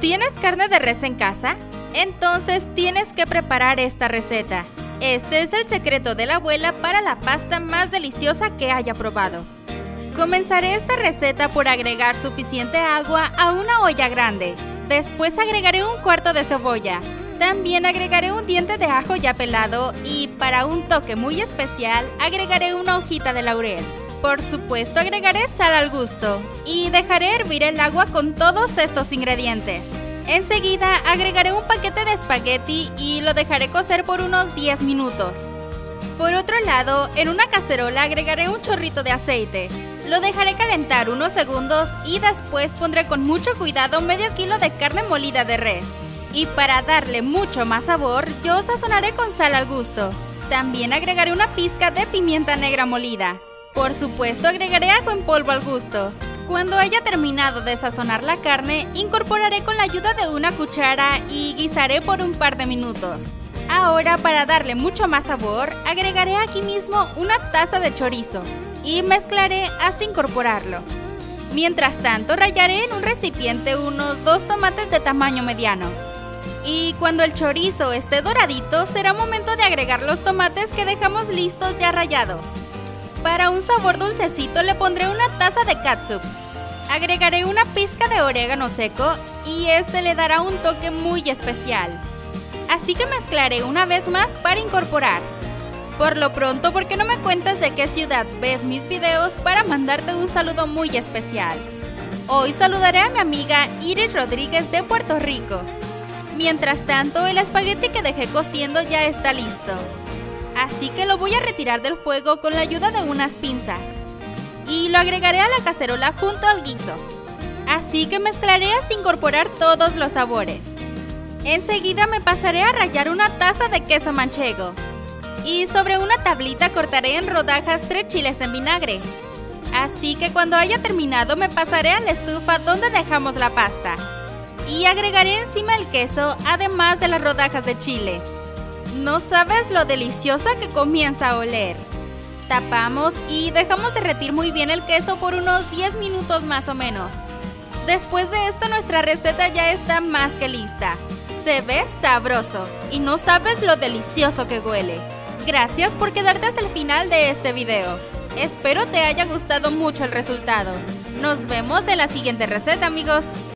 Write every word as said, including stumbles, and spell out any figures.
¿Tienes carne de res en casa? Entonces tienes que preparar esta receta. Este es el secreto de la abuela para la pasta más deliciosa que haya probado. Comenzaré esta receta por agregar suficiente agua a una olla grande. Después agregaré un cuarto de cebolla. También agregaré un diente de ajo ya pelado y, para un toque muy especial, agregaré una hojita de laurel. Por supuesto, agregaré sal al gusto y dejaré hervir el agua con todos estos ingredientes. Enseguida, agregaré un paquete de espagueti y lo dejaré cocer por unos diez minutos. Por otro lado, en una cacerola agregaré un chorrito de aceite. Lo dejaré calentar unos segundos y después pondré con mucho cuidado medio kilo de carne molida de res. Y para darle mucho más sabor, yo sazonaré con sal al gusto. También agregaré una pizca de pimienta negra molida. Por supuesto, agregaré ajo en polvo al gusto. Cuando haya terminado de sazonar la carne, incorporaré con la ayuda de una cuchara y guisaré por un par de minutos. Ahora, para darle mucho más sabor, agregaré aquí mismo una taza de chorizo y mezclaré hasta incorporarlo. Mientras tanto, rallaré en un recipiente unos dos tomates de tamaño mediano. Y cuando el chorizo esté doradito, será momento de agregar los tomates que dejamos listos ya rallados. Para un sabor dulcecito le pondré una taza de catsup. Agregaré una pizca de orégano seco y este le dará un toque muy especial. Así que mezclaré una vez más para incorporar. Por lo pronto, ¿por qué no me cuentas de qué ciudad ves mis videos para mandarte un saludo muy especial? Hoy saludaré a mi amiga Iris Rodríguez de Puerto Rico. Mientras tanto, el espagueti que dejé cociendo ya está listo. Así que lo voy a retirar del fuego con la ayuda de unas pinzas y lo agregaré a la cacerola junto al guiso. Así que mezclaré hasta incorporar todos los sabores. Enseguida me pasaré a rallar una taza de queso manchego y sobre una tablita cortaré en rodajas tres chiles en vinagre. Así que cuando haya terminado me pasaré a la estufa donde dejamos la pasta y agregaré encima el queso además de las rodajas de chile. No sabes lo deliciosa que comienza a oler. Tapamos y dejamos derretir muy bien el queso por unos diez minutos más o menos. Después de esto, nuestra receta ya está más que lista. Se ve sabroso y no sabes lo delicioso que huele. Gracias por quedarte hasta el final de este video. Espero te haya gustado mucho el resultado. Nos vemos en la siguiente receta, amigos.